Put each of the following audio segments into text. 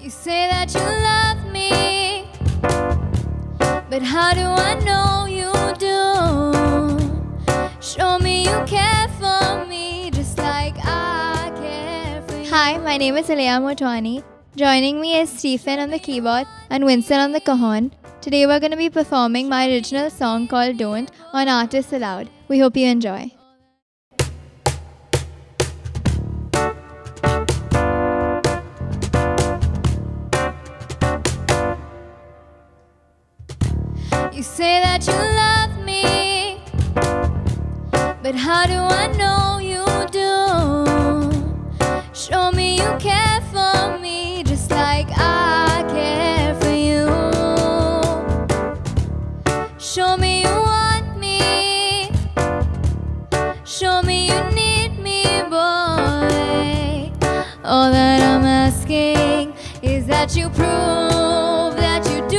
You say that you love me, but how do I know you do? Show me you care for me, just like I care for you. Hi, my name is Aléa Motwane. Joining me is Stephen on the keyboard and Winston on the cajon. Today we're going to be performing my original song called Don't on Artists Aloud. We hope you enjoy. You say that you love me, but how do I know you do? Show me you care for me, just like I care for you. Show me you want me, show me you need me, boy. All that I'm asking is that you prove that you do.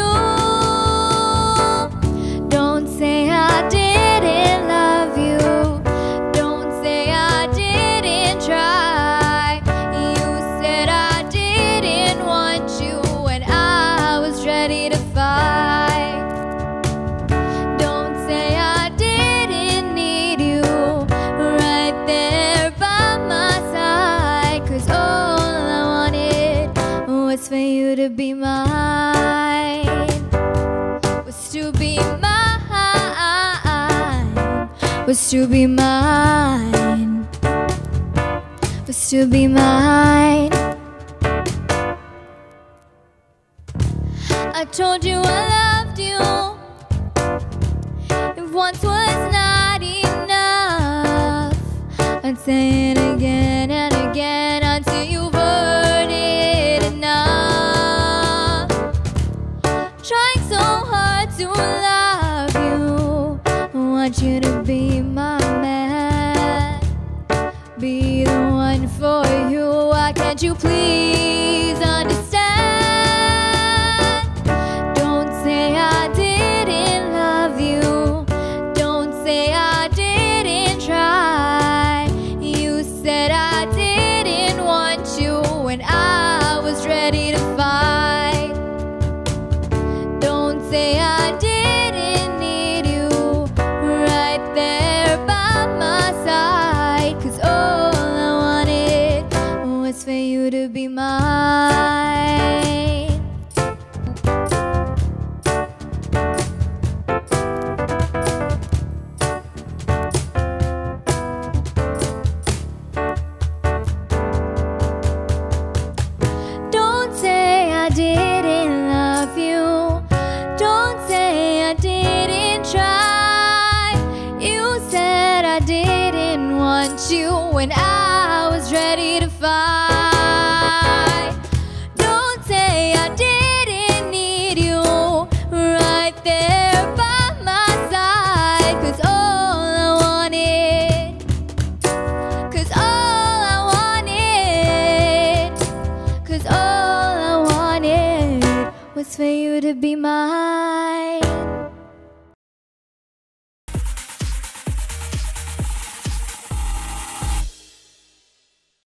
For you to be mine, was to be mine, was to be mine, was to be mine. I told you I loved you, if once was not enough, I'd say it again and again until you've heard it enough. Trying so hard to love you, I want you to be my man, be the one for you. Why can't you please understand? Don't say I didn't love you, don't say I didn't try. You said I didn't want you when I was ready to fight. Say I didn't need you, right there by my side, 'cause all I wanted was for you to be mine. Don't say I didn't love you, you when I was ready to fight. Don't say I didn't need you, right there by my side, 'cause all I wanted, 'cause all I wanted, 'cause all I wanted was for you to be mine.